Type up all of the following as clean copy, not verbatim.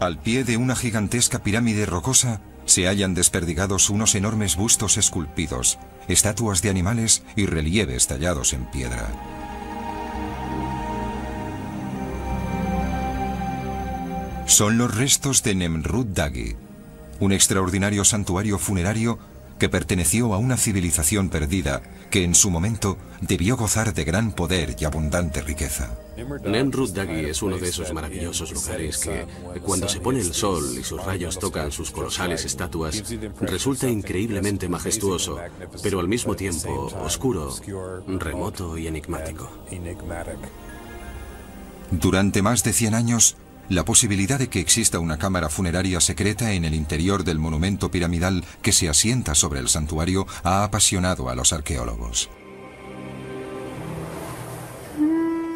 Al pie de una gigantesca pirámide rocosa se hallan desperdigados unos enormes bustos esculpidos, estatuas de animales y relieves tallados en piedra. Son los restos de Nemrut Dağı, un extraordinario santuario funerario que perteneció a una civilización perdida que en su momento debió gozar de gran poder y abundante riqueza. Nemrut Dağı es uno de esos maravillosos lugares que, cuando se pone el sol y sus rayos tocan sus colosales estatuas, resulta increíblemente majestuoso, pero al mismo tiempo oscuro, remoto y enigmático. Durante más de 100 años, la posibilidad de que exista una cámara funeraria secreta en el interior del monumento piramidal que se asienta sobre el santuario ha apasionado a los arqueólogos.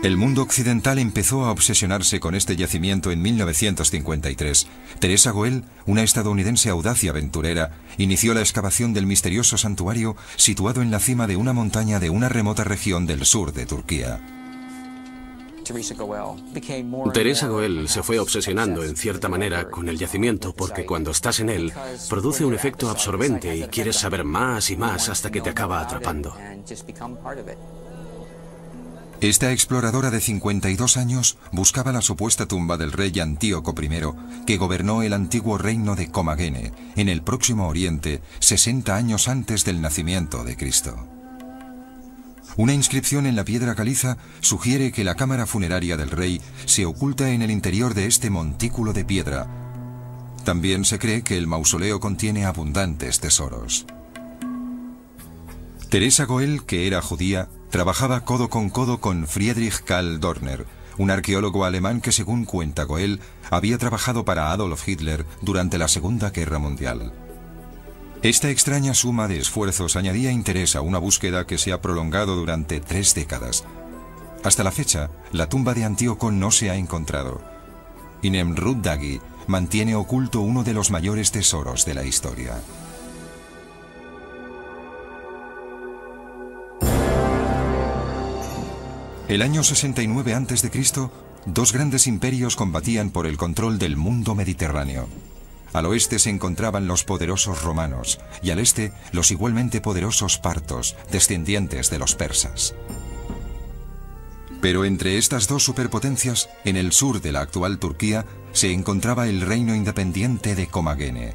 El mundo occidental empezó a obsesionarse con este yacimiento en 1953. Theresa Goell, una estadounidense audaz y aventurera, inició la excavación del misterioso santuario situado en la cima de una montaña de una remota región del sur de Turquía. Theresa Goell se fue obsesionando en cierta manera con el yacimiento porque cuando estás en él produce un efecto absorbente y quieres saber más y más hasta que te acaba atrapando. Esta exploradora de 52 años buscaba la supuesta tumba del rey Antíoco I, que gobernó el antiguo reino de Comagene, en el Próximo Oriente, 60 años antes del nacimiento de Cristo. Una inscripción en la piedra caliza sugiere que la cámara funeraria del rey se oculta en el interior de este montículo de piedra. También se cree que el mausoleo contiene abundantes tesoros. Theresa Goell, que era judía, trabajaba codo con Friedrich Karl Dörner, un arqueólogo alemán que, según cuenta Goell, había trabajado para Adolf Hitler durante la Segunda Guerra Mundial. Esta extraña suma de esfuerzos añadía interés a una búsqueda que se ha prolongado durante 3 décadas. Hasta la fecha, la tumba de Antíoco no se ha encontrado. Y Nemrut Dağı mantiene oculto uno de los mayores tesoros de la historia. El año 69 a.C., 2 grandes imperios combatían por el control del mundo mediterráneo. Al oeste se encontraban los poderosos romanos y al este los igualmente poderosos partos, descendientes de los persas. Pero entre estas 2 superpotencias, en el sur de la actual Turquía, se encontraba el reino independiente de Comagene.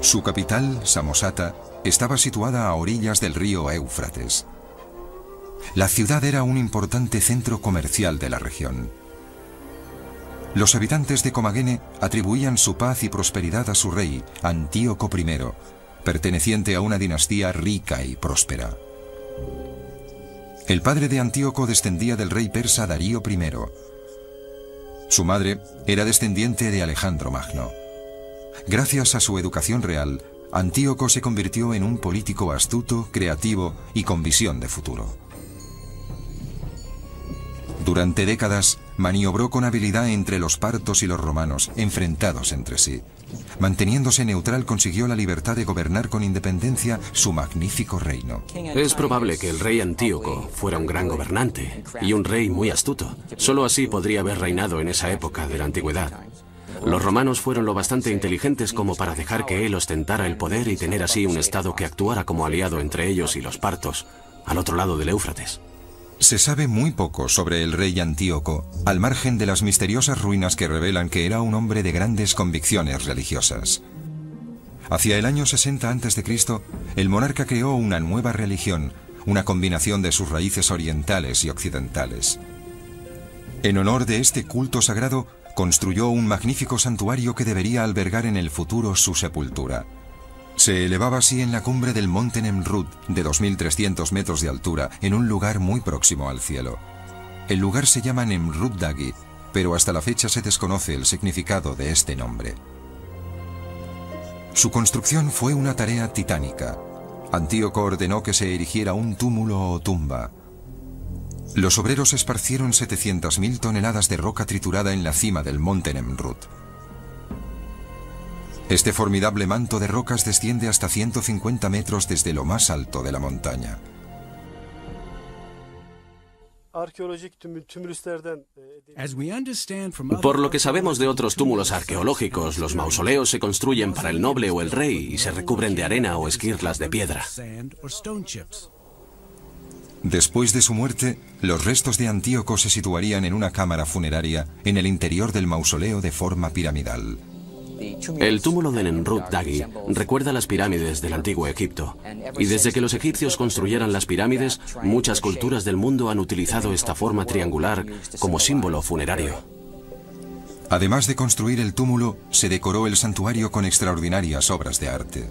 Su capital, Samosata, estaba situada a orillas del río Éufrates. La ciudad era un importante centro comercial de la región. Los habitantes de Comagene atribuían su paz y prosperidad a su rey, Antíoco I, perteneciente a una dinastía rica y próspera. El padre de Antíoco descendía del rey persa Darío I. Su madre era descendiente de Alejandro Magno. Gracias a su educación real, Antíoco se convirtió en un político astuto, creativo y con visión de futuro. Durante décadas, maniobró con habilidad entre los partos y los romanos, enfrentados entre sí. Manteniéndose neutral, consiguió la libertad de gobernar con independencia su magnífico reino. Es probable que el rey Antíoco fuera un gran gobernante y un rey muy astuto. Solo así podría haber reinado en esa época de la antigüedad. Los romanos fueron lo bastante inteligentes como para dejar que él ostentara el poder y tener así un estado que actuara como aliado entre ellos y los partos, al otro lado del Éufrates. Se sabe muy poco sobre el rey Antíoco, al margen de las misteriosas ruinas que revelan que era un hombre de grandes convicciones religiosas. Hacia el año 60 a.C., el monarca creó una nueva religión, una combinación de sus raíces orientales y occidentales. En honor de este culto sagrado, construyó un magnífico santuario que debería albergar en el futuro su sepultura. Se elevaba así en la cumbre del monte Nemrut, de 2.300 metros de altura, en un lugar muy próximo al cielo. El lugar se llama Nemrut Dağı, pero hasta la fecha se desconoce el significado de este nombre. Su construcción fue una tarea titánica. Antíoco ordenó que se erigiera un túmulo o tumba. Los obreros esparcieron 700.000 toneladas de roca triturada en la cima del monte Nemrut. Este formidable manto de rocas desciende hasta 150 metros desde lo más alto de la montaña. Por lo que sabemos de otros túmulos arqueológicos, los mausoleos se construyen para el noble o el rey y se recubren de arena o esquirlas de piedra. Después de su muerte, los restos de Antíoco se situarían en una cámara funeraria en el interior del mausoleo de forma piramidal. El túmulo de Nemrut Dağı recuerda las pirámides del antiguo Egipto, y desde que los egipcios construyeran las pirámides, muchas culturas del mundo han utilizado esta forma triangular como símbolo funerario. Además de construir el túmulo, se decoró el santuario con extraordinarias obras de arte.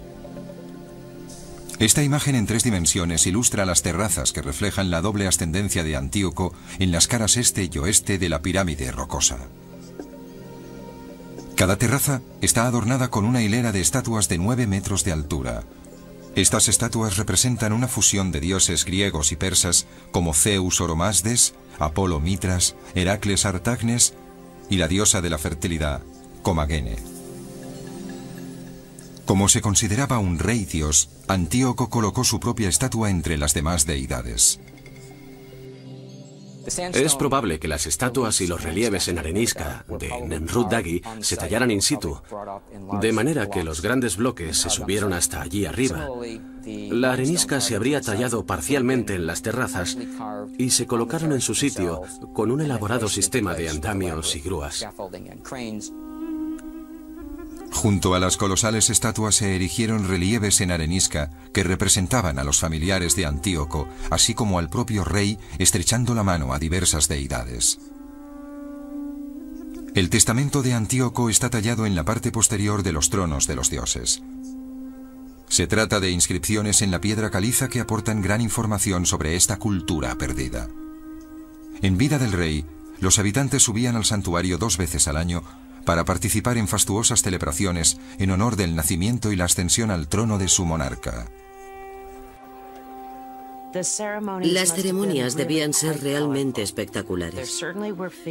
Esta imagen en 3 dimensiones ilustra las terrazas que reflejan la doble ascendencia de Antíoco en las caras este y oeste de la pirámide rocosa. Cada terraza está adornada con una hilera de estatuas de 9 metros de altura. Estas estatuas representan una fusión de dioses griegos y persas como Zeus Oromasdes, Apolo Mitras, Heracles Artagnes y la diosa de la fertilidad, Comagene. Como se consideraba un rey dios, Antíoco colocó su propia estatua entre las demás deidades. Es probable que las estatuas y los relieves en arenisca de Nemrut Dağı se tallaran in situ, de manera que los grandes bloques se subieron hasta allí arriba. La arenisca se habría tallado parcialmente en las terrazas y se colocaron en su sitio con un elaborado sistema de andamios y grúas. Junto a las colosales estatuas se erigieron relieves en arenisca que representaban a los familiares de Antíoco, así como al propio rey estrechando la mano a diversas deidades. El testamento de Antíoco está tallado en la parte posterior de los tronos de los dioses. Se trata de inscripciones en la piedra caliza que aportan gran información sobre esta cultura perdida. En vida del rey, los habitantes subían al santuario 2 veces al año para participar en fastuosas celebraciones en honor del nacimiento y la ascensión al trono de su monarca. Las ceremonias debían ser realmente espectaculares.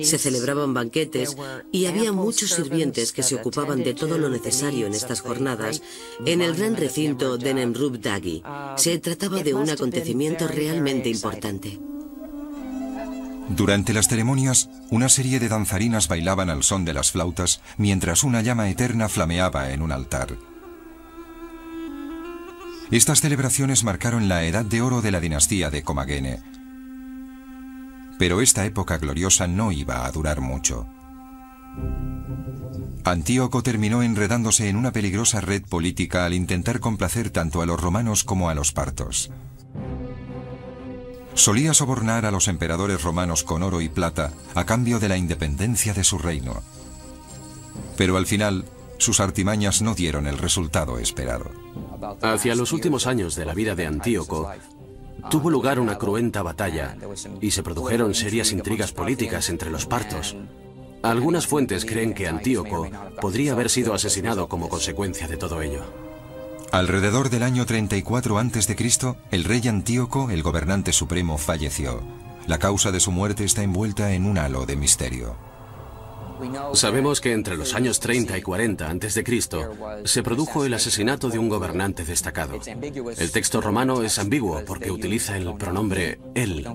Se celebraban banquetes y había muchos sirvientes que se ocupaban de todo lo necesario en estas jornadas en el gran recinto de Nemrut Dağı. Se trataba de un acontecimiento realmente importante. Durante las ceremonias, una serie de danzarinas bailaban al son de las flautas mientras una llama eterna flameaba en un altar. Estas celebraciones marcaron la edad de oro de la dinastía de Comagene. Pero esta época gloriosa no iba a durar mucho. Antíoco terminó enredándose en una peligrosa red política al intentar complacer tanto a los romanos como a los partos. Solía sobornar a los emperadores romanos con oro y plata a cambio de la independencia de su reino. Pero al final, sus artimañas no dieron el resultado esperado. Hacia los últimos años de la vida de Antíoco, tuvo lugar una cruenta batalla y se produjeron serias intrigas políticas entre los partos. Algunas fuentes creen que Antíoco podría haber sido asesinado como consecuencia de todo ello. Alrededor del año 34 a.C., el rey Antíoco, el gobernante supremo, falleció. La causa de su muerte está envuelta en un halo de misterio. Sabemos que entre los años 30 y 40 a.C. se produjo el asesinato de un gobernante destacado. El texto romano es ambiguo porque utiliza el pronombre él,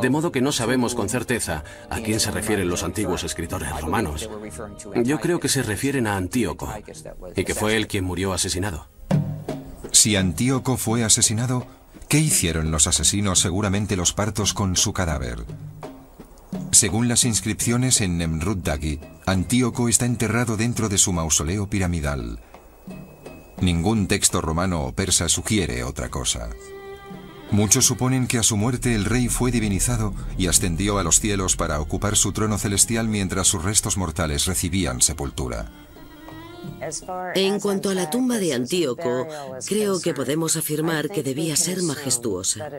de modo que no sabemos con certeza a quién se refieren los antiguos escritores romanos. Yo creo que se refieren a Antíoco y que fue él quien murió asesinado. Si Antíoco fue asesinado, ¿qué hicieron los asesinos, seguramente los partos, con su cadáver? Según las inscripciones en Nemrut Dağı, Antíoco está enterrado dentro de su mausoleo piramidal. Ningún texto romano o persa sugiere otra cosa. Muchos suponen que a su muerte el rey fue divinizado y ascendió a los cielos para ocupar su trono celestial mientras sus restos mortales recibían sepultura. En cuanto a la tumba de Antíoco, creo que podemos afirmar que debía ser majestuosa.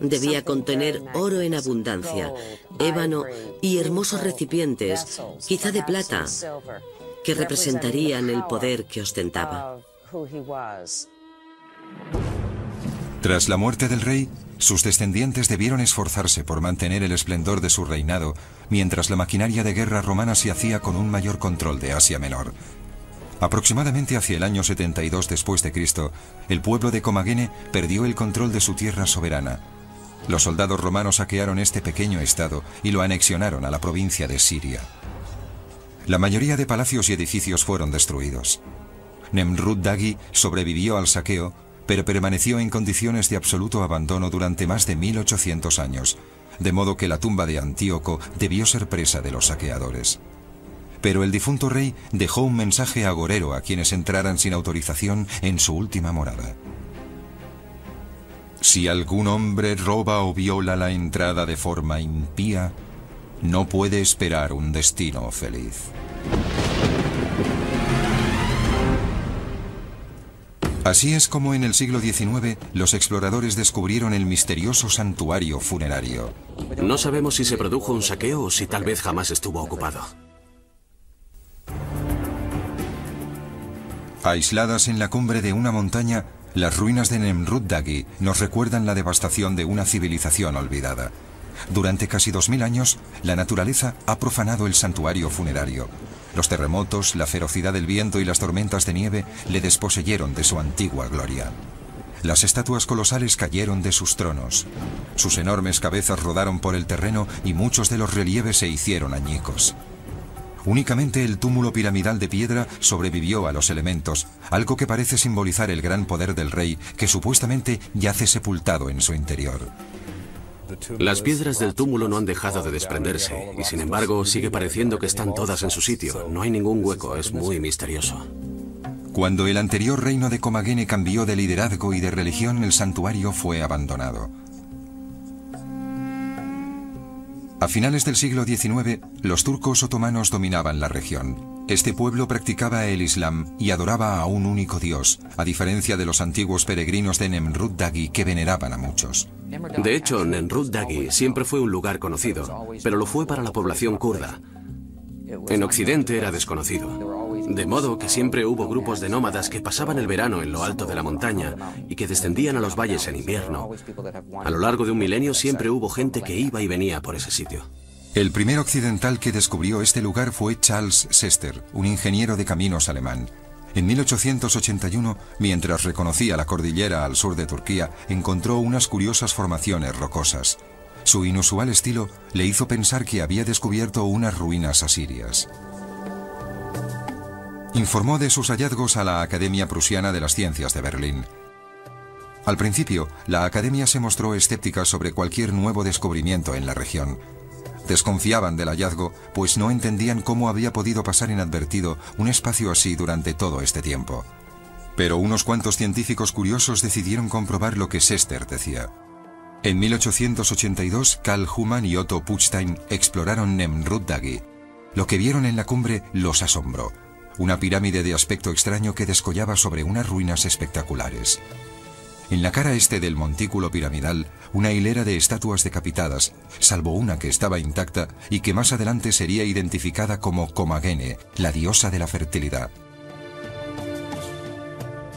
Debía contener oro en abundancia, ébano y hermosos recipientes, quizá de plata, que representarían el poder que ostentaba. Tras la muerte del rey, sus descendientes debieron esforzarse por mantener el esplendor de su reinado, mientras la maquinaria de guerra romana se hacía con un mayor control de Asia Menor. Aproximadamente hacia el año 72 después de Cristo, el pueblo de Comagene perdió el control de su tierra soberana Los soldados romanos saquearon este pequeño estado y lo anexionaron a la provincia de Siria. La mayoría de palacios y edificios fueron destruidos. Nemrut Dağı sobrevivió al saqueo, pero permaneció en condiciones de absoluto abandono durante más de 1800 años, de modo que la tumba de Antíoco debió ser presa de los saqueadores. Pero el difunto rey dejó un mensaje agorero a quienes entraran sin autorización en su última morada. Si algún hombre roba o viola la entrada de forma impía, no puede esperar un destino feliz. Así es como en el siglo XIX los exploradores descubrieron el misterioso santuario funerario. No sabemos si se produjo un saqueo o si tal vez jamás estuvo ocupado. Aisladas en la cumbre de una montaña, las ruinas de Nemrut Dağı nos recuerdan la devastación de una civilización olvidada. Durante casi 2000 años, la naturaleza ha profanado el santuario funerario. Los terremotos, la ferocidad del viento y las tormentas de nieve le desposeyeron de su antigua gloria. Las estatuas colosales cayeron de sus tronos. Sus enormes cabezas rodaron por el terreno y muchos de los relieves se hicieron añicos. Únicamente el túmulo piramidal de piedra sobrevivió a los elementos, algo que parece simbolizar el gran poder del rey que supuestamente yace sepultado en su interior. Las piedras del túmulo no han dejado de desprenderse y sin embargo sigue pareciendo que están todas en su sitio. No hay ningún hueco, es muy misterioso. Cuando el anterior reino de Comagene cambió de liderazgo y de religión, el santuario fue abandonado. A finales del siglo XIX, los turcos otomanos dominaban la región. Este pueblo practicaba el Islam y adoraba a un único dios, a diferencia de los antiguos peregrinos de Nemrut Dağı que veneraban a muchos. De hecho, Nemrut Dağı siempre fue un lugar conocido, pero lo fue para la población kurda. En Occidente era desconocido. De modo que siempre hubo grupos de nómadas que pasaban el verano en lo alto de la montaña y que descendían a los valles en invierno. A lo largo de un milenio siempre hubo gente que iba y venía por ese sitio. El primer occidental que descubrió este lugar fue Charles Sester, un ingeniero de caminos alemán. En 1881, mientras reconocía la cordillera al sur de Turquía, encontró unas curiosas formaciones rocosas. Su inusual estilo le hizo pensar que había descubierto unas ruinas asirias. Informó de sus hallazgos a la Academia Prusiana de las Ciencias de Berlín. Al principio, la Academia se mostró escéptica sobre cualquier nuevo descubrimiento en la región. Desconfiaban del hallazgo, pues no entendían cómo había podido pasar inadvertido un espacio así durante todo este tiempo. Pero unos cuantos científicos curiosos decidieron comprobar lo que Sester decía. En 1882, Carl Humann y Otto Puchstein exploraron Nemrut Dağı. Lo que vieron en la cumbre los asombró. Una pirámide de aspecto extraño que descollaba sobre unas ruinas espectaculares. En la cara este del montículo piramidal, una hilera de estatuas decapitadas, salvo una que estaba intacta y que más adelante sería identificada como Comagene, la diosa de la fertilidad.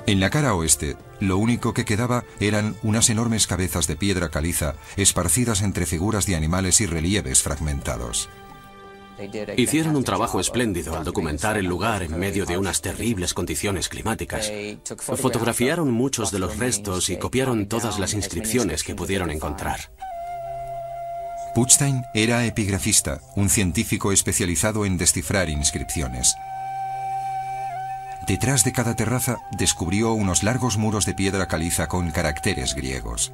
En la cara oeste, lo único que quedaba eran unas enormes cabezas de piedra caliza, esparcidas entre figuras de animales y relieves fragmentados. Hicieron un trabajo espléndido al documentar el lugar en medio de unas terribles condiciones climáticas. Fotografiaron muchos de los restos y copiaron todas las inscripciones que pudieron encontrar. Puchstein era epigrafista, un científico especializado en descifrar inscripciones. Detrás de cada terraza descubrió unos largos muros de piedra caliza con caracteres griegos.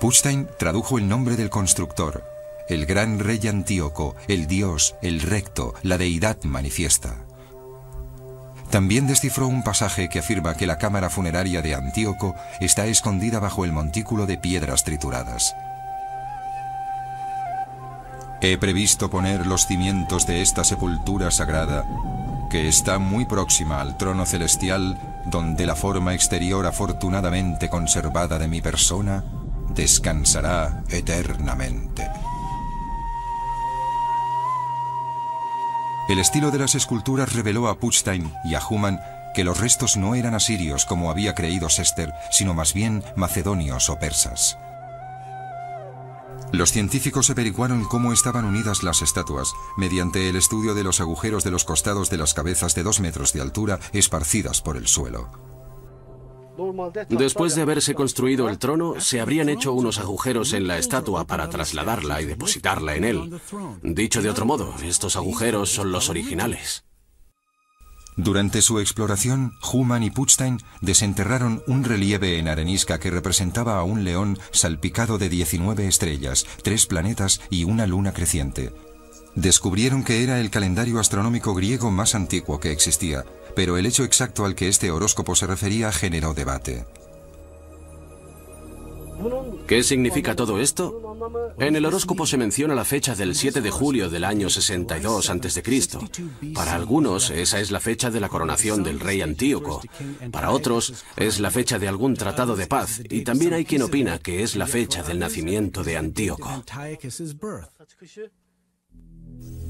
Puchstein tradujo el nombre del constructor: el gran rey Antíoco, el dios, el recto, la deidad manifiesta. También descifró un pasaje que afirma que la cámara funeraria de Antíoco está escondida bajo el montículo de piedras trituradas. He previsto poner los cimientos de esta sepultura sagrada, que está muy próxima al trono celestial, donde la forma exterior afortunadamente conservada de mi persona descansará eternamente. El estilo de las esculturas reveló a Puchstein y a Humann que los restos no eran asirios como había creído Sester, sino más bien macedonios o persas. Los científicos averiguaron cómo estaban unidas las estatuas mediante el estudio de los agujeros de los costados de las cabezas de 2 metros de altura esparcidas por el suelo. Después de haberse construido el trono, se habrían hecho unos agujeros en la estatua para trasladarla y depositarla en él. Dicho de otro modo, estos agujeros son los originales. Durante su exploración, Humann y Puchstein desenterraron un relieve en arenisca que representaba a un león salpicado de 19 estrellas, 3 planetas y una luna creciente. Descubrieron que era el calendario astronómico griego más antiguo que existía, pero el hecho exacto al que este horóscopo se refería generó debate. ¿Qué significa todo esto? En el horóscopo se menciona la fecha del 7 de julio del año 62 a.C. Para algunos, esa es la fecha de la coronación del rey Antíoco. Para otros, es la fecha de algún tratado de paz. Y también hay quien opina que es la fecha del nacimiento de Antíoco.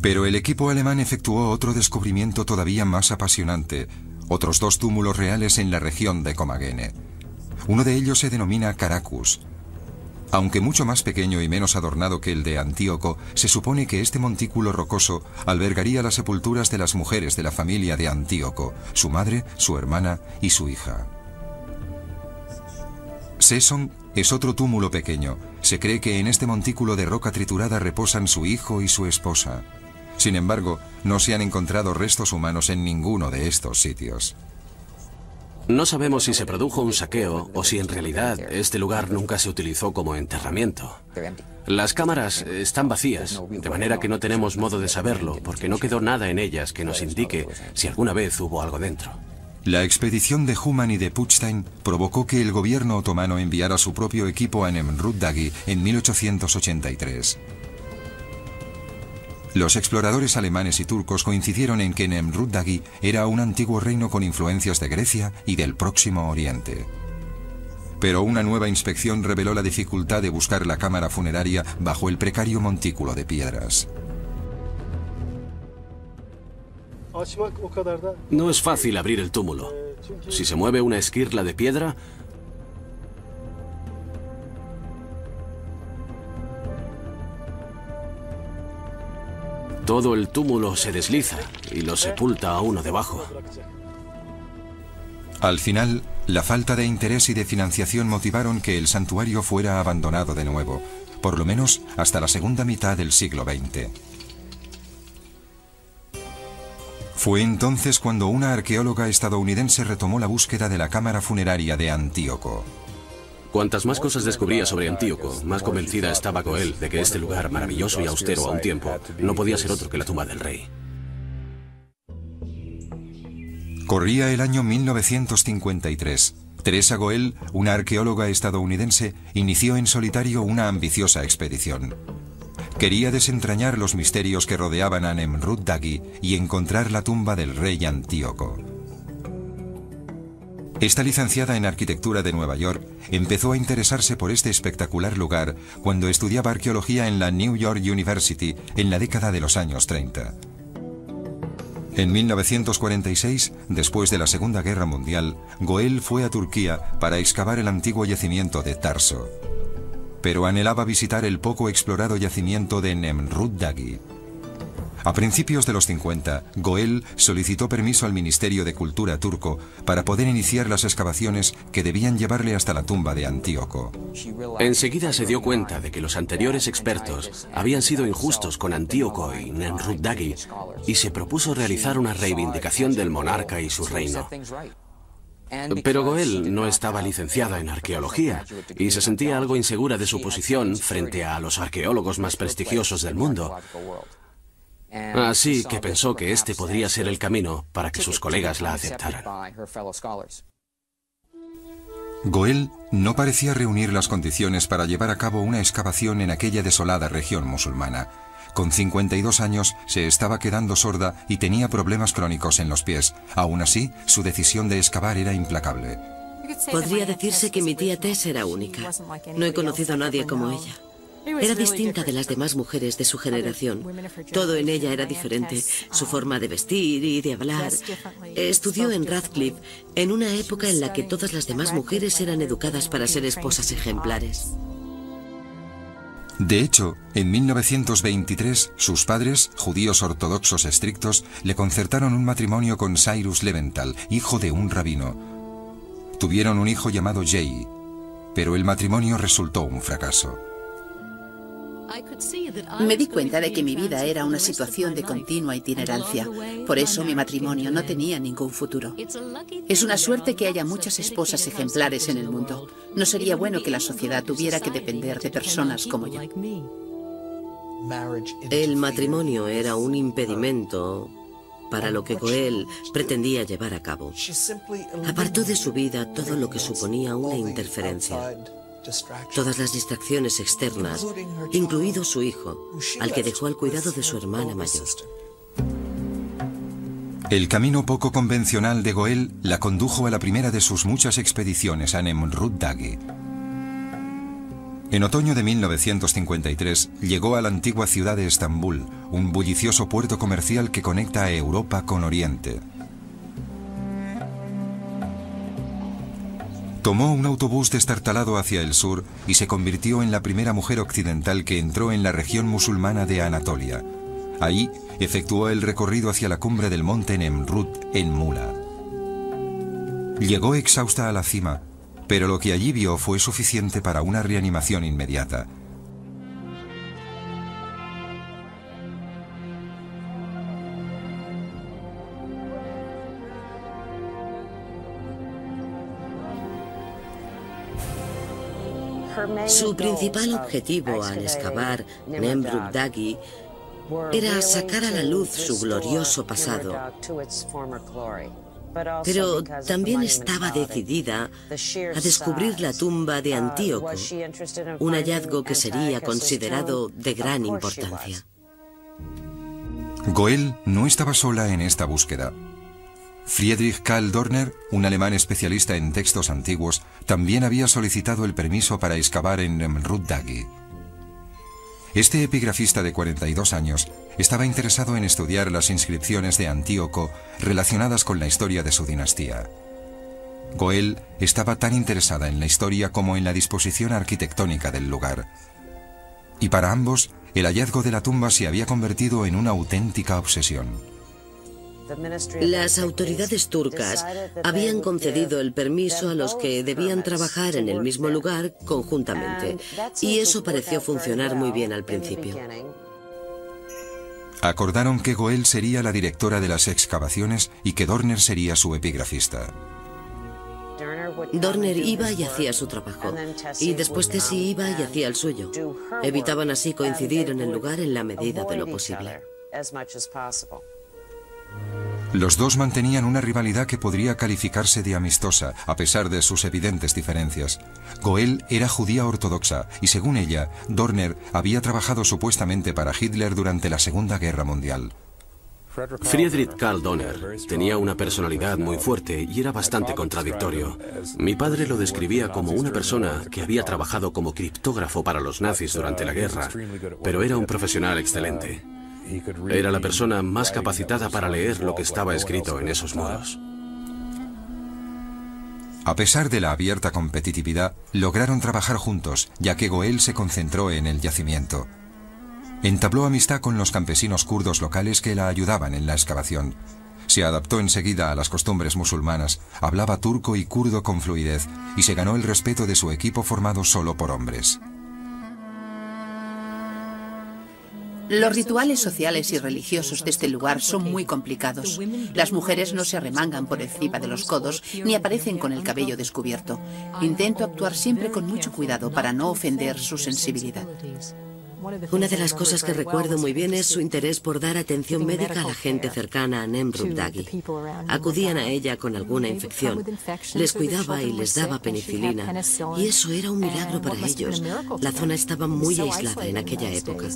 Pero el equipo alemán efectuó otro descubrimiento todavía más apasionante. Otros 2 túmulos reales en la región de Comagene. Uno de ellos se denomina Karakuş. Aunque mucho más pequeño y menos adornado que el de Antíoco, se supone que este montículo rocoso albergaría las sepulturas de las mujeres de la familia de Antíoco, su madre, su hermana y su hija. Seson es otro túmulo pequeño. Se cree que en este montículo de roca triturada reposan su hijo y su esposa. Sin embargo, no se han encontrado restos humanos en ninguno de estos sitios. No sabemos si se produjo un saqueo o si en realidad este lugar nunca se utilizó como enterramiento. Las cámaras están vacías, de manera que no tenemos modo de saberlo, porque no quedó nada en ellas que nos indique si alguna vez hubo algo dentro. La expedición de Humann y de Puchstein provocó que el gobierno otomano enviara su propio equipo a Nemrut Dağı en 1883. Los exploradores alemanes y turcos coincidieron en que Nemrut Dağı era un antiguo reino con influencias de Grecia y del Próximo Oriente. Pero una nueva inspección reveló la dificultad de buscar la cámara funeraria bajo el precario montículo de piedras. No es fácil abrir el túmulo. Si se mueve una esquirla de piedra, todo el túmulo se desliza y lo sepulta a uno debajo. Al final, la falta de interés y de financiación motivaron que el santuario fuera abandonado de nuevo, por lo menos hasta la segunda mitad del siglo XX. Fue entonces cuando una arqueóloga estadounidense retomó la búsqueda de la cámara funeraria de Antíoco. Cuantas más cosas descubría sobre Antíoco, más convencida estaba Goell de que este lugar maravilloso y austero a un tiempo no podía ser otro que la tumba del rey. Corría el año 1953. Theresa Goell, una arqueóloga estadounidense, inició en solitario una ambiciosa expedición. Quería desentrañar los misterios que rodeaban a Nemrut Dağı y encontrar la tumba del rey Antíoco. Esta licenciada en arquitectura de Nueva York empezó a interesarse por este espectacular lugar cuando estudiaba arqueología en la New York University en la década de los años 30. En 1946, después de la Segunda Guerra Mundial, Goell fue a Turquía para excavar el antiguo yacimiento de Tarso. Pero anhelaba visitar el poco explorado yacimiento de Nemrut Dağı. A principios de los 50, Goell solicitó permiso al Ministerio de Cultura turco para poder iniciar las excavaciones que debían llevarle hasta la tumba de Antíoco. Enseguida se dio cuenta de que los anteriores expertos habían sido injustos con Antíoco y Nemrut Dağı y se propuso realizar una reivindicación del monarca y su reino. Pero Goell no estaba licenciada en arqueología y se sentía algo insegura de su posición frente a los arqueólogos más prestigiosos del mundo. Así que pensó que este podría ser el camino para que sus colegas la aceptaran. Goell no parecía reunir las condiciones para llevar a cabo una excavación en aquella desolada región musulmana. Con 52 años se estaba quedando sorda y tenía problemas crónicos en los pies. Aún así, su decisión de excavar era implacable. Podría decirse que mi tía Tess era única. No he conocido a nadie como ella. Era distinta de las demás mujeres de su generación. Todo en ella era diferente, su forma de vestir y de hablar. Estudió en Radcliffe, en una época en la que todas las demás mujeres eran educadas para ser esposas ejemplares. De hecho, en 1923, sus padres, judíos ortodoxos estrictos, le concertaron un matrimonio con Cyrus Leventhal, hijo de un rabino. Tuvieron un hijo llamado Jay, pero el matrimonio resultó un fracaso. Me di cuenta de que mi vida era una situación de continua itinerancia. Por eso mi matrimonio no tenía ningún futuro. Es una suerte que haya muchas esposas ejemplares en el mundo. No sería bueno que la sociedad tuviera que depender de personas como yo. El matrimonio era un impedimento para lo que Goell pretendía llevar a cabo. Apartó de su vida todo lo que suponía una interferencia. Todas las distracciones externas, incluido su hijo, al que dejó al cuidado de su hermana mayor. El camino poco convencional de Goell la condujo a la primera de sus muchas expediciones a Nemrut Dağı. En otoño de 1953 llegó a la antigua ciudad de Estambul, un bullicioso puerto comercial que conecta a Europa con Oriente. Tomó un autobús destartalado hacia el sur y se convirtió en la primera mujer occidental que entró en la región musulmana de Anatolia. Ahí efectuó el recorrido hacia la cumbre del monte Nemrut en mula. Llegó exhausta a la cima, pero lo que allí vio fue suficiente para una reanimación inmediata. Su principal objetivo al excavar Nemrut Dağı era sacar a la luz su glorioso pasado, pero también estaba decidida a descubrir la tumba de Antíoco, un hallazgo que sería considerado de gran importancia. Goell no estaba sola en esta búsqueda. Friedrich Karl Dörner, un alemán especialista en textos antiguos, también había solicitado el permiso para excavar en Nemrut Dağı. Este epigrafista de 42 años estaba interesado en estudiar las inscripciones de Antíoco relacionadas con la historia de su dinastía. Goell estaba tan interesada en la historia como en la disposición arquitectónica del lugar. Y para ambos, el hallazgo de la tumba se había convertido en una auténtica obsesión. Las autoridades turcas habían concedido el permiso a los que debían trabajar en el mismo lugar conjuntamente, y eso pareció funcionar muy bien al principio. Acordaron que Goell sería la directora de las excavaciones y que Dörner sería su epigrafista. Dörner iba y hacía su trabajo, y después Tessie iba y hacía el suyo. Evitaban así coincidir en el lugar en la medida de lo posible. Los dos mantenían una rivalidad que podría calificarse de amistosa, a pesar de sus evidentes diferencias. Goell era judía ortodoxa y, según ella, Dörner había trabajado supuestamente para Hitler durante la Segunda Guerra Mundial. Friedrich Karl Dörner tenía una personalidad muy fuerte y era bastante contradictorio. Mi padre lo describía como una persona que había trabajado como criptógrafo para los nazis durante la guerra, pero era un profesional excelente. Era la persona más capacitada para leer lo que estaba escrito en esos muros. A pesar de la abierta competitividad, lograron trabajar juntos, ya que Goell se concentró en el yacimiento. Entabló amistad con los campesinos kurdos locales que la ayudaban en la excavación. Se adaptó enseguida a las costumbres musulmanas, hablaba turco y kurdo con fluidez y se ganó el respeto de su equipo formado solo por hombres. Los rituales sociales y religiosos de este lugar son muy complicados. Las mujeres no se arremangan por encima de los codos ni aparecen con el cabello descubierto. Intento actuar siempre con mucho cuidado para no ofender su sensibilidad. Una de las cosas que recuerdo muy bien es su interés por dar atención médica a la gente cercana a Nemrut Dağı. Acudían a ella con alguna infección, les cuidaba y les daba penicilina, y eso era un milagro para ellos. La zona estaba muy aislada en aquella época.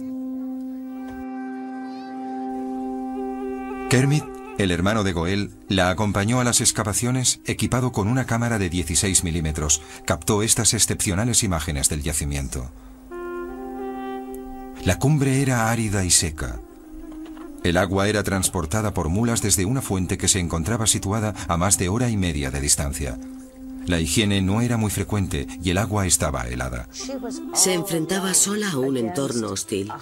Kermit, el hermano de Goell, la acompañó a las excavaciones equipado con una cámara de 16 milímetros. Captó estas excepcionales imágenes del yacimiento. La cumbre era árida y seca. El agua era transportada por mulas desde una fuente que se encontraba situada a más de hora y media de distancia. La higiene no era muy frecuente y el agua estaba helada. Se enfrentaba sola a un entorno hostil.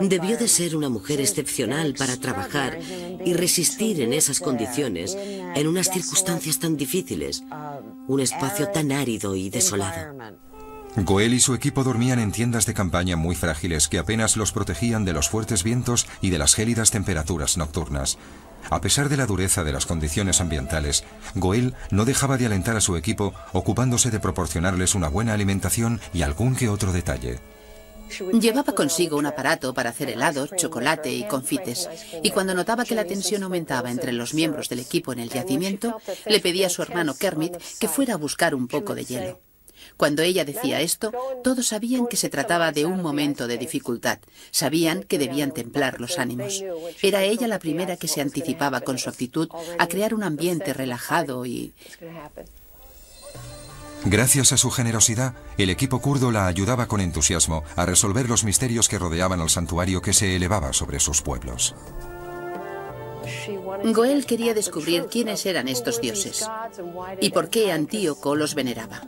Debió de ser una mujer excepcional para trabajar y resistir en esas condiciones, en unas circunstancias tan difíciles, un espacio tan árido y desolado. Goell y su equipo dormían en tiendas de campaña muy frágiles que apenas los protegían de los fuertes vientos y de las gélidas temperaturas nocturnas. A pesar de la dureza de las condiciones ambientales, Goell no dejaba de alentar a su equipo, ocupándose de proporcionarles una buena alimentación y algún que otro detalle. Llevaba consigo un aparato para hacer helados, chocolate y confites, y cuando notaba que la tensión aumentaba entre los miembros del equipo en el yacimiento, le pedía a su hermano Kermit que fuera a buscar un poco de hielo. Cuando ella decía esto, todos sabían que se trataba de un momento de dificultad. Sabían que debían templar los ánimos. Era ella la primera que se anticipaba con su actitud a crear un ambiente relajado y... Gracias a su generosidad, el equipo kurdo la ayudaba con entusiasmo a resolver los misterios que rodeaban al santuario que se elevaba sobre sus pueblos. Goell quería descubrir quiénes eran estos dioses y por qué Antíoco los veneraba.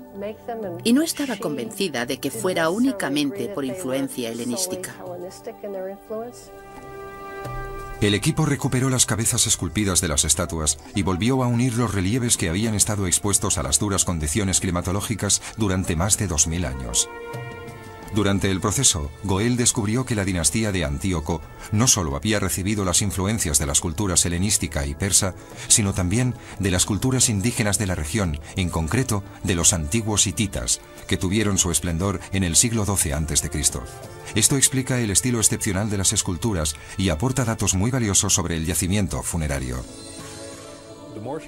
Y no estaba convencida de que fuera únicamente por influencia helenística. El equipo recuperó las cabezas esculpidas de las estatuas y volvió a unir los relieves que habían estado expuestos a las duras condiciones climatológicas durante más de 2000 años. Durante el proceso, Goell descubrió que la dinastía de Antíoco no solo había recibido las influencias de las culturas helenística y persa, sino también de las culturas indígenas de la región, en concreto de los antiguos hititas, que tuvieron su esplendor en el siglo XII a.C. Esto explica el estilo excepcional de las esculturas y aporta datos muy valiosos sobre el yacimiento funerario.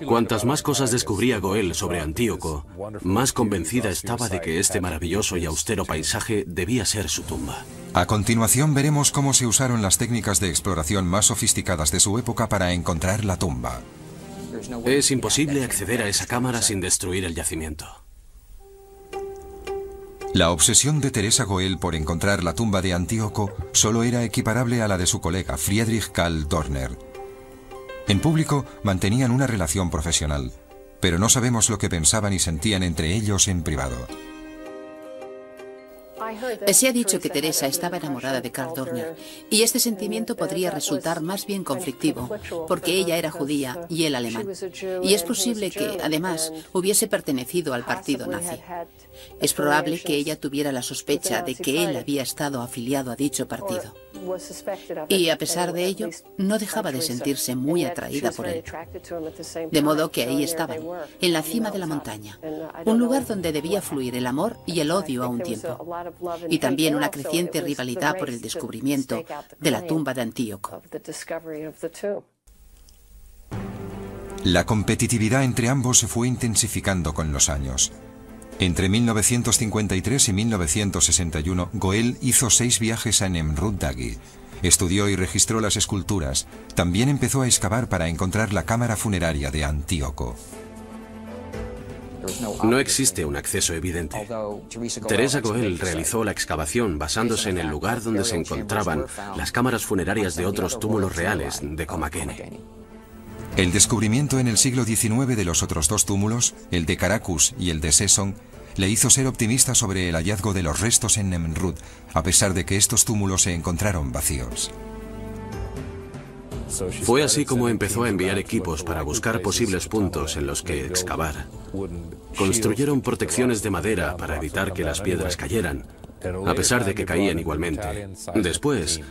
Cuantas más cosas descubría Goell sobre Antíoco, más convencida estaba de que este maravilloso y austero paisaje debía ser su tumba. A continuación veremos cómo se usaron las técnicas de exploración más sofisticadas de su época para encontrar la tumba. Es imposible acceder a esa cámara sin destruir el yacimiento. La obsesión de Theresa Goell por encontrar la tumba de Antíoco solo era equiparable a la de su colega Friedrich Karl Dörner. En público mantenían una relación profesional, pero no sabemos lo que pensaban y sentían entre ellos en privado. Se ha dicho que Theresa estaba enamorada de Karl Dörner, y este sentimiento podría resultar más bien conflictivo, porque ella era judía y él alemán. Y es posible que, además, hubiese pertenecido al partido nazi. Es probable que ella tuviera la sospecha de que él había estado afiliado a dicho partido. Y a pesar de ello, no dejaba de sentirse muy atraída por él. De modo que ahí estaban, en la cima de la montaña, un lugar donde debía fluir el amor y el odio a un tiempo. Y también una creciente rivalidad por el descubrimiento de la tumba de Antíoco. La competitividad entre ambos se fue intensificando con los años. Entre 1953 y 1961, Goell hizo 6 viajes a Nemrut Dağı. Estudió y registró las esculturas. También empezó a excavar para encontrar la cámara funeraria de Antíoco. No existe un acceso evidente. Theresa Goell realizó la excavación basándose en el lugar donde se encontraban las cámaras funerarias de otros túmulos reales de Comagene. El descubrimiento en el siglo XIX de los otros 2 túmulos, el de Karakuş y el de Seson, le hizo ser optimista sobre el hallazgo de los restos en Nemrut, a pesar de que estos túmulos se encontraron vacíos. Fue así como empezó a enviar equipos para buscar posibles puntos en los que excavar. Construyeron protecciones de madera para evitar que las piedras cayeran, a pesar de que caían igualmente. Después,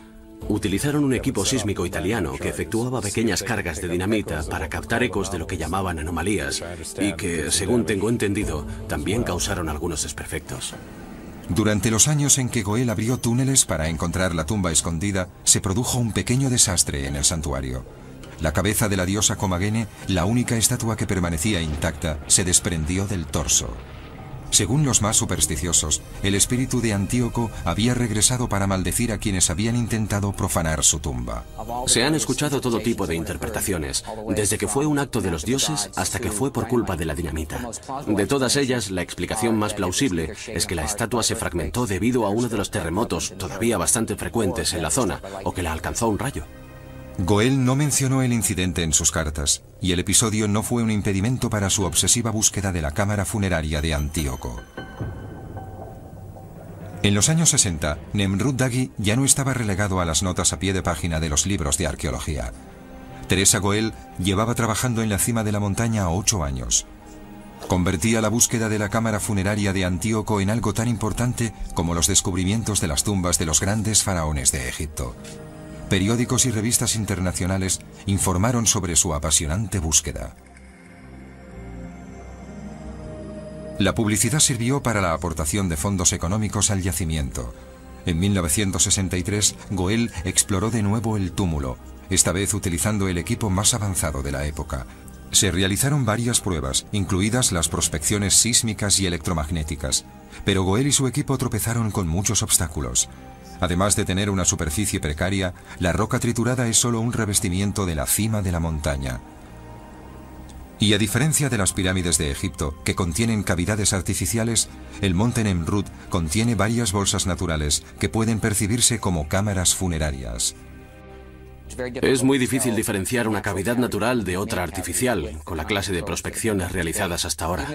utilizaron un equipo sísmico italiano que efectuaba pequeñas cargas de dinamita para captar ecos de lo que llamaban anomalías y que, según tengo entendido, también causaron algunos desperfectos. Durante los años en que Goell abrió túneles para encontrar la tumba escondida, se produjo un pequeño desastre en el santuario. La cabeza de la diosa Comagene, la única estatua que permanecía intacta, se desprendió del torso. Según los más supersticiosos, el espíritu de Antíoco había regresado para maldecir a quienes habían intentado profanar su tumba. Se han escuchado todo tipo de interpretaciones, desde que fue un acto de los dioses hasta que fue por culpa de la dinamita. De todas ellas, la explicación más plausible es que la estatua se fragmentó debido a uno de los terremotos todavía bastante frecuentes en la zona, o que la alcanzó un rayo. Goell no mencionó el incidente en sus cartas, y el episodio no fue un impedimento para su obsesiva búsqueda de la cámara funeraria de Antíoco. En los años 60, Nemrut Dağı ya no estaba relegado a las notas a pie de página de los libros de arqueología. Theresa Goell llevaba trabajando en la cima de la montaña 8 años. Convertía la búsqueda de la cámara funeraria de Antíoco en algo tan importante como los descubrimientos de las tumbas de los grandes faraones de Egipto. Periódicos y revistas internacionales informaron sobre su apasionante búsqueda. La publicidad sirvió para la aportación de fondos económicos al yacimiento. En 1963, Goell exploró de nuevo el túmulo, esta vez utilizando el equipo más avanzado de la época. Se realizaron varias pruebas, incluidas las prospecciones sísmicas y electromagnéticas, pero Goell y su equipo tropezaron con muchos obstáculos. Además de tener una superficie precaria, la roca triturada es solo un revestimiento de la cima de la montaña. Y a diferencia de las pirámides de Egipto, que contienen cavidades artificiales, el monte Nemrut contiene varias bolsas naturales que pueden percibirse como cámaras funerarias. Es muy difícil diferenciar una cavidad natural de otra artificial, con la clase de prospecciones realizadas hasta ahora.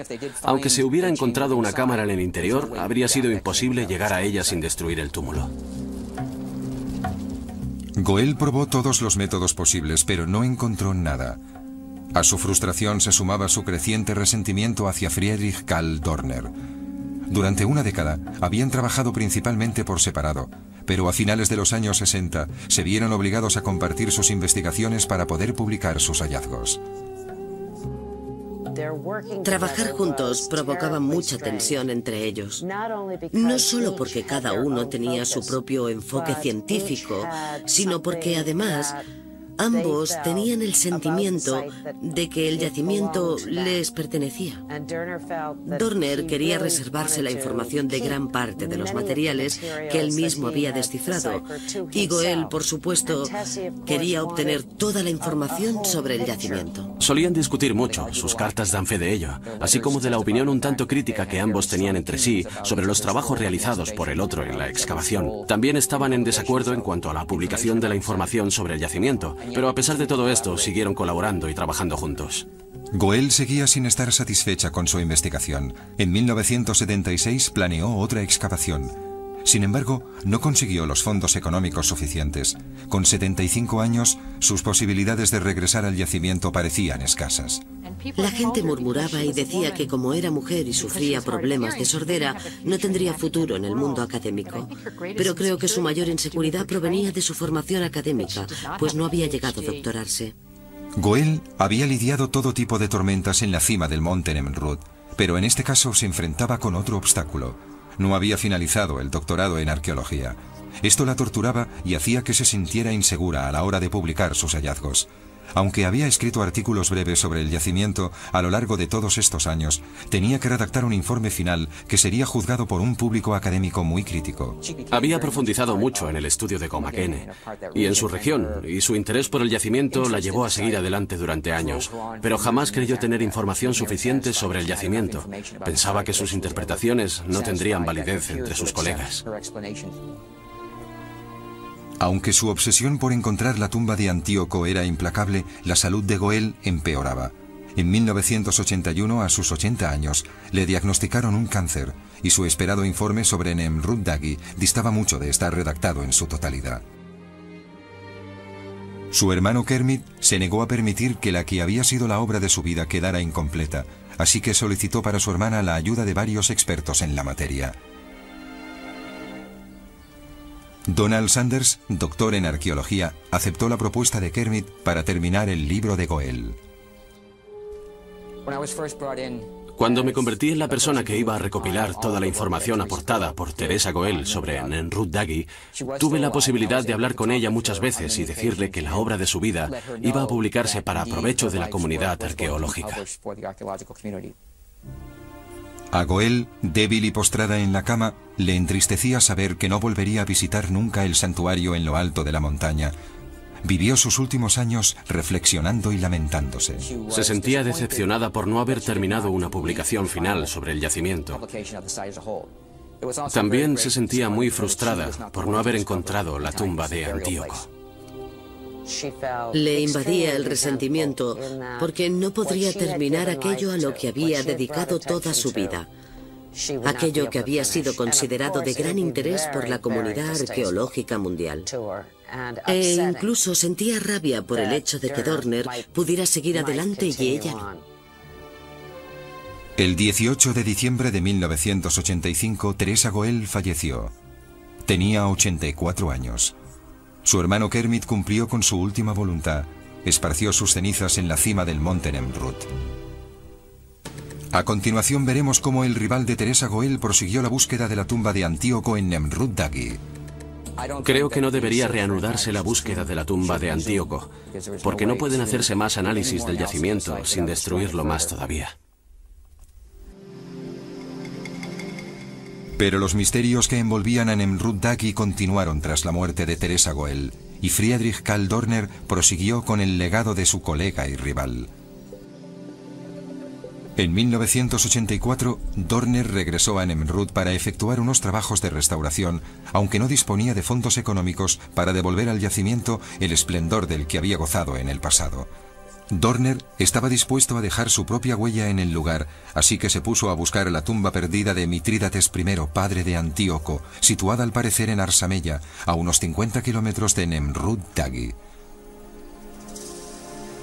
Aunque se hubiera encontrado una cámara en el interior, habría sido imposible llegar a ella sin destruir el túmulo. Goell probó todos los métodos posibles, pero no encontró nada. A su frustración se sumaba su creciente resentimiento hacia Friedrich Karl Dörner. Durante una década habían trabajado principalmente por separado, pero a finales de los años 60 se vieron obligados a compartir sus investigaciones para poder publicar sus hallazgos. Trabajar juntos provocaba mucha tensión entre ellos, no solo porque cada uno tenía su propio enfoque científico, sino porque además ambos tenían el sentimiento de que el yacimiento les pertenecía. Dörner quería reservarse la información de gran parte de los materiales que él mismo había descifrado, y Goell, por supuesto, quería obtener toda la información sobre el yacimiento. Solían discutir mucho, sus cartas dan fe de ello, así como de la opinión un tanto crítica que ambos tenían entre sí sobre los trabajos realizados por el otro en la excavación. También estaban en desacuerdo en cuanto a la publicación de la información sobre el yacimiento, pero a pesar de todo esto, siguieron colaborando y trabajando juntos. Goell seguía sin estar satisfecha con su investigación. En 1976 planeó otra excavación. Sin embargo, no consiguió los fondos económicos suficientes. Con 75 años, sus posibilidades de regresar al yacimiento parecían escasas. La gente murmuraba y decía que como era mujer y sufría problemas de sordera, no tendría futuro en el mundo académico. Pero creo que su mayor inseguridad provenía de su formación académica, pues no había llegado a doctorarse. Goell había lidiado todo tipo de tormentas en la cima del monte Nemrut, pero en este caso se enfrentaba con otro obstáculo. No había finalizado el doctorado en arqueología. Esto la torturaba y hacía que se sintiera insegura a la hora de publicar sus hallazgos. Aunque había escrito artículos breves sobre el yacimiento a lo largo de todos estos años, tenía que redactar un informe final que sería juzgado por un público académico muy crítico. Había profundizado mucho en el estudio de Comagene y en su región, y su interés por el yacimiento la llevó a seguir adelante durante años, pero jamás creyó tener información suficiente sobre el yacimiento. Pensaba que sus interpretaciones no tendrían validez entre sus colegas. Aunque su obsesión por encontrar la tumba de Antíoco era implacable, la salud de Goell empeoraba. En 1981, a sus 80 años, le diagnosticaron un cáncer, y su esperado informe sobre Nemrut Dağı distaba mucho de estar redactado en su totalidad. Su hermano Kermit se negó a permitir que la que había sido la obra de su vida quedara incompleta, así que solicitó para su hermana la ayuda de varios expertos en la materia. Donald Sanders, doctor en arqueología, aceptó la propuesta de Kermit para terminar el libro de Goell. Cuando me convertí en la persona que iba a recopilar toda la información aportada por Theresa Goell sobre Nemrut Dağı, tuve la posibilidad de hablar con ella muchas veces y decirle que la obra de su vida iba a publicarse para provecho de la comunidad arqueológica. A Goell, débil y postrada en la cama, le entristecía saber que no volvería a visitar nunca el santuario en lo alto de la montaña. Vivió sus últimos años reflexionando y lamentándose. Se sentía decepcionada por no haber terminado una publicación final sobre el yacimiento. También se sentía muy frustrada por no haber encontrado la tumba de Antíoco. Le invadía el resentimiento porque no podría terminar aquello a lo que había dedicado toda su vida, aquello que había sido considerado de gran interés por la comunidad arqueológica mundial. E incluso sentía rabia por el hecho de que Dörner pudiera seguir adelante y ella no. El 18 de diciembre de 1985, Theresa Goell falleció. Tenía 84 años. Su hermano Kermit cumplió con su última voluntad. Esparció sus cenizas en la cima del monte Nemrut. A continuación veremos cómo el rival de Theresa Goell prosiguió la búsqueda de la tumba de Antíoco en Nemrut Dağı. Creo que no debería reanudarse la búsqueda de la tumba de Antíoco, porque no pueden hacerse más análisis del yacimiento sin destruirlo más todavía. Pero los misterios que envolvían a Nemrut Dağı continuaron tras la muerte de Theresa Goell, y Friedrich Karl Dörner prosiguió con el legado de su colega y rival. En 1984, Dörner regresó a Nemrut para efectuar unos trabajos de restauración, aunque no disponía de fondos económicos para devolver al yacimiento el esplendor del que había gozado en el pasado. Dörner estaba dispuesto a dejar su propia huella en el lugar, así que se puso a buscar la tumba perdida de Mitrídates I, padre de Antíoco, situada al parecer en Arsameia, a unos 50 kilómetros de Nemrut Dağı.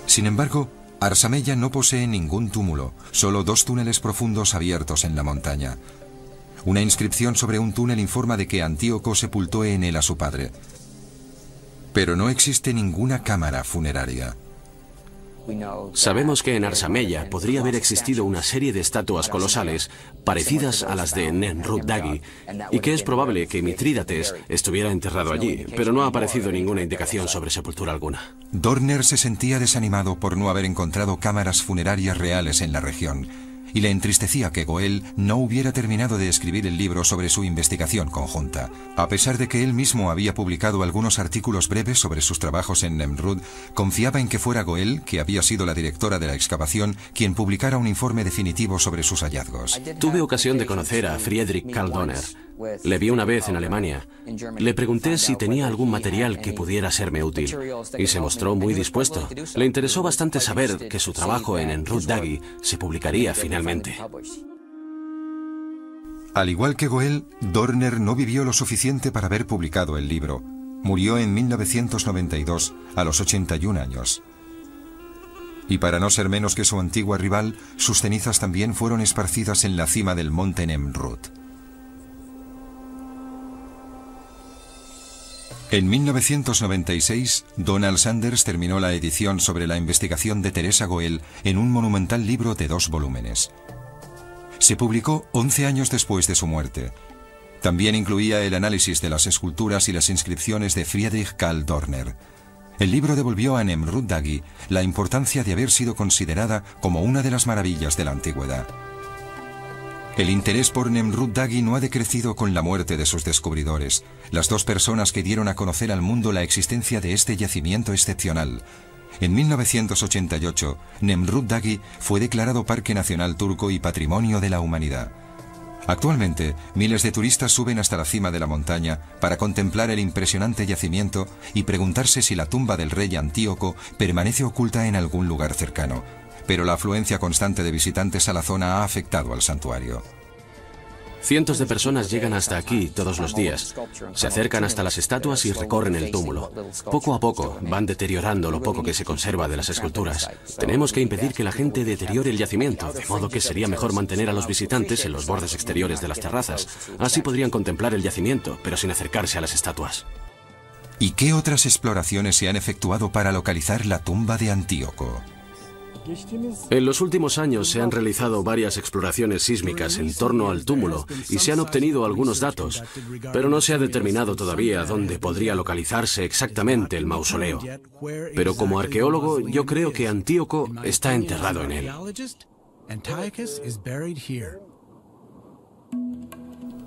Sin embargo, Arsameia no posee ningún túmulo, solo dos túneles profundos abiertos en la montaña. Una inscripción sobre un túnel informa de que Antíoco sepultó en él a su padre. Pero no existe ninguna cámara funeraria. Sabemos que en Arsameia podría haber existido una serie de estatuas colosales parecidas a las de Nemrut Dağı y que es probable que Mitrídates estuviera enterrado allí, pero no ha aparecido ninguna indicación sobre sepultura alguna. Dörner se sentía desanimado por no haber encontrado cámaras funerarias reales en la región y le entristecía que Goell no hubiera terminado de escribir el libro sobre su investigación conjunta. A pesar de que él mismo había publicado algunos artículos breves sobre sus trabajos en Nemrut, confiaba en que fuera Goell, que había sido la directora de la excavación, quien publicara un informe definitivo sobre sus hallazgos. Tuve ocasión de conocer a Friedrich Karl Dörner. Le vi una vez en Alemania. Le pregunté si tenía algún material que pudiera serme útil y se mostró muy dispuesto. Le interesó bastante saber que su trabajo en Nemrut Dağı se publicaría finalmente. Al igual que Goell, Dörner no vivió lo suficiente para haber publicado el libro. Murió en 1992, a los 81 años. Y para no ser menos que su antigua rival, sus cenizas también fueron esparcidas en la cima del monte Nemrut. En 1996, Donald Sanders terminó la edición sobre la investigación de Theresa Goell en un monumental libro de 2 volúmenes. Se publicó 11 años después de su muerte. También incluía el análisis de las esculturas y las inscripciones de Friedrich Karl Dörner. El libro devolvió a Nemrut Dağı la importancia de haber sido considerada como una de las maravillas de la antigüedad. El interés por Nemrut Dağı no ha decrecido con la muerte de sus descubridores, las dos personas que dieron a conocer al mundo la existencia de este yacimiento excepcional. En 1988, Nemrut Dağı fue declarado Parque Nacional Turco y Patrimonio de la Humanidad. Actualmente, miles de turistas suben hasta la cima de la montaña para contemplar el impresionante yacimiento y preguntarse si la tumba del rey Antíoco permanece oculta en algún lugar cercano. Pero la afluencia constante de visitantes a la zona ha afectado al santuario. Cientos de personas llegan hasta aquí todos los días. Se acercan hasta las estatuas y recorren el túmulo. Poco a poco van deteriorando lo poco que se conserva de las esculturas. Tenemos que impedir que la gente deteriore el yacimiento, de modo que sería mejor mantener a los visitantes en los bordes exteriores de las terrazas. Así podrían contemplar el yacimiento, pero sin acercarse a las estatuas. ¿Y qué otras exploraciones se han efectuado para localizar la tumba de Antíoco? En los últimos años se han realizado varias exploraciones sísmicas en torno al túmulo y se han obtenido algunos datos, pero no se ha determinado todavía dónde podría localizarse exactamente el mausoleo. Pero como arqueólogo, yo creo que Antíoco está enterrado en él.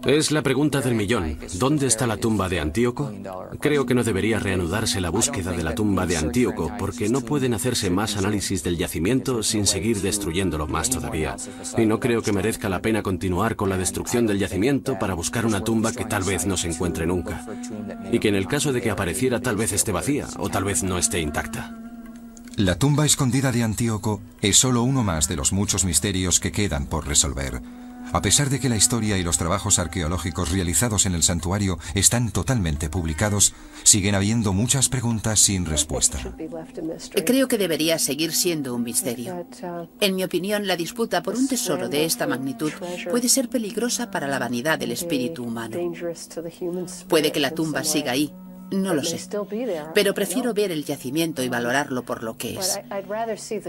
Es la pregunta del millón. ¿Dónde está la tumba de Antíoco? Creo que no debería reanudarse la búsqueda de la tumba de Antíoco porque no pueden hacerse más análisis del yacimiento sin seguir destruyéndolo más todavía. Y no creo que merezca la pena continuar con la destrucción del yacimiento para buscar una tumba que tal vez no se encuentre nunca. Y que en el caso de que apareciera tal vez esté vacía o tal vez no esté intacta. La tumba escondida de Antíoco es solo uno más de los muchos misterios que quedan por resolver. A pesar de que la historia y los trabajos arqueológicos realizados en el santuario están totalmente publicados, siguen habiendo muchas preguntas sin respuesta. Creo que debería seguir siendo un misterio. En mi opinión, la disputa por un tesoro de esta magnitud puede ser peligrosa para la vanidad del espíritu humano. Puede que la tumba siga ahí. No lo sé, pero prefiero ver el yacimiento y valorarlo por lo que es.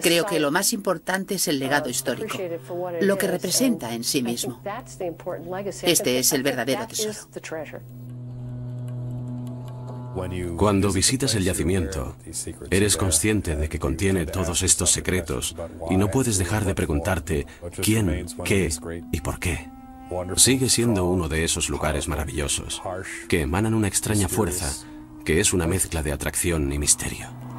Creo que lo más importante es el legado histórico, lo que representa en sí mismo. Este es el verdadero tesoro. Cuando visitas el yacimiento, eres consciente de que contiene todos estos secretos y no puedes dejar de preguntarte quién, qué y por qué. Sigue siendo uno de esos lugares maravillosos, que emanan una extraña fuerza, que es una mezcla de atracción y misterio.